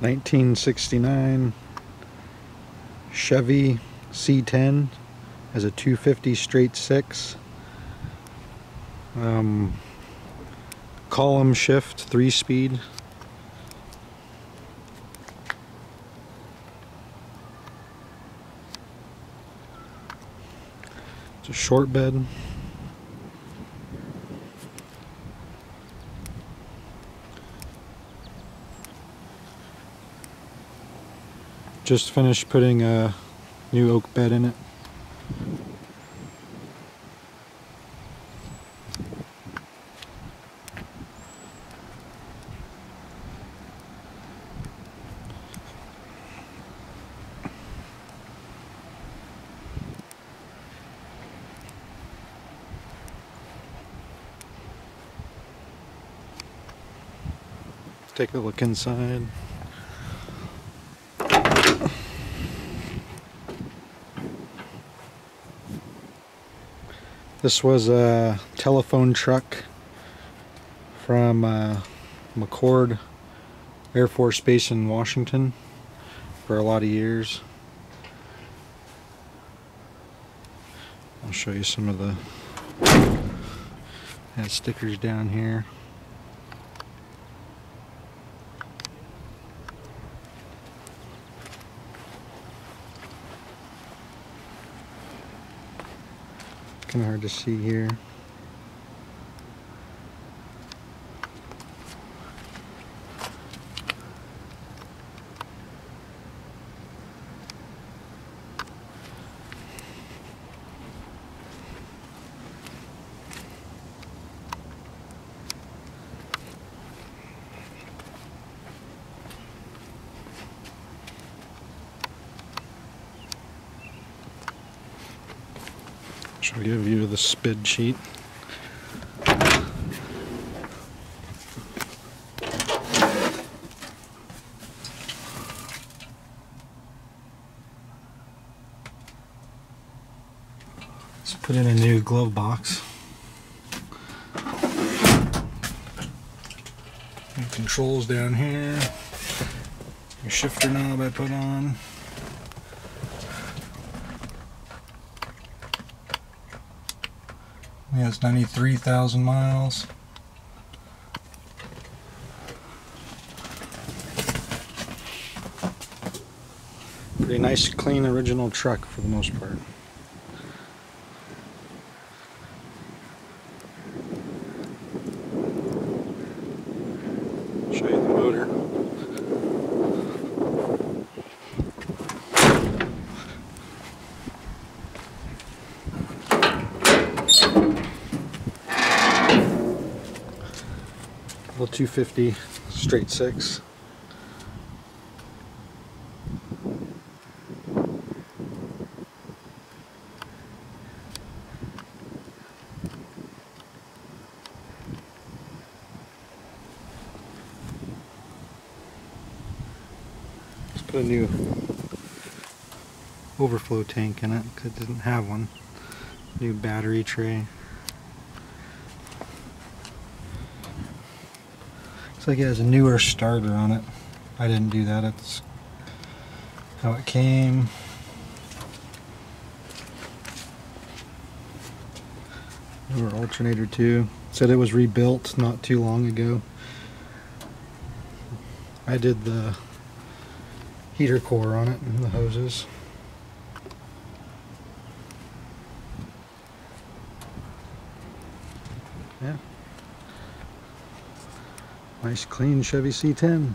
1969 Chevy C-10 as a 250 straight six, column shift, 3-speed. It's a short bed. Just finished putting a new oak bed in it. Take a look inside. This was a telephone truck from McCord Air Force Base in Washington for a lot of years. I'll show you some of the stickers down here. Kind of hard to see here. I'll give you the spid sheet. Let's put in a new glove box. New controls down here. Your shifter knob I put on. It has 93,000 miles. Pretty nice, clean, original truck for the most part. Show you the motor. Well, 250 straight six. Let's put a new overflow tank in it because it didn't have one. New battery tray. Looks like it has a newer starter on it. I didn't do that, it's how it came. Newer alternator too. Said it was rebuilt not too long ago. I did the heater core on it and the hoses. Yeah. Nice clean Chevy C-10.